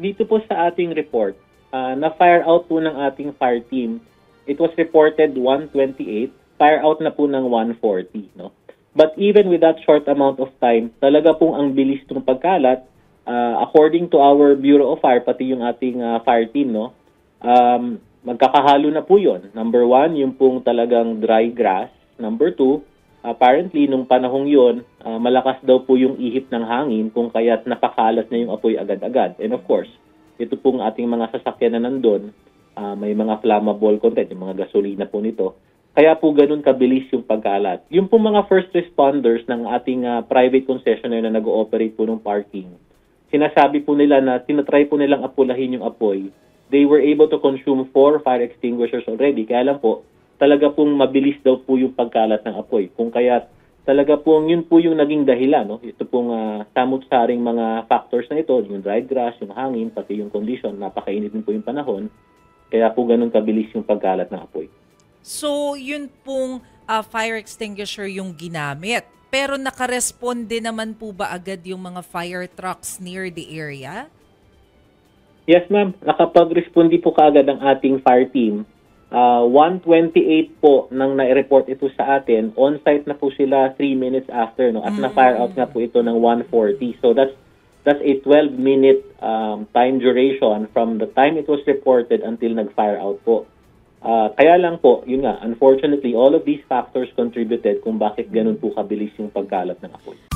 dito po sa ating report, na-fire out po ng ating fire team. It was reported 128, fire out na po ng 140. No? But even with that short amount of time, talaga pong ang bilis ng pagkalat. According to our Bureau of Fire, pati yung ating fire team, no? Magkakahalo na po yun. Number one, yung pong talagang dry grass. Number two, apparently, nung panahong yun, malakas daw po yung ihip ng hangin kung kaya't napakalat na yung apoy agad-agad. And of course, ito pong ating mga sasakyan na nandun, may mga flammable content, yung mga gasolina po nito. Kaya po ganun kabilis yung pagkalat. Yung pong mga first responders ng ating private concessionaire na nag-ooperate po ng parking, sinasabi po nila na tinatry po nilang apulahin yung apoy. They were able to consume 4 fire extinguishers already. Kaya lang po, talaga pong mabilis daw po yung pagkalat ng apoy. Kung kaya talaga pong yun po yung naging dahilan. No? Ito pong samut-saring mga factors na ito, yung dry grass, yung hangin, pati yung condition, napakainit din po yung panahon. Kaya po ganun kabilis yung pagkalat ng apoy. So yun pong fire extinguisher yung ginamit. Pero nakaresponde naman po ba agad yung mga fire trucks near the area? Yes ma'am, nakapag-responde po kaagad ang ating fire team. 128 po nang na-report ito sa atin. On-site na po sila 3 minutes after, no? At na-fire out nga po ito ng 140. So that's a 12-minute time duration from the time it was reported until nag-fire out po. Kaya lang po, yun nga, unfortunately, all of these factors contributed kung bakit ganun po kabilis yung pagkalat ng apoy.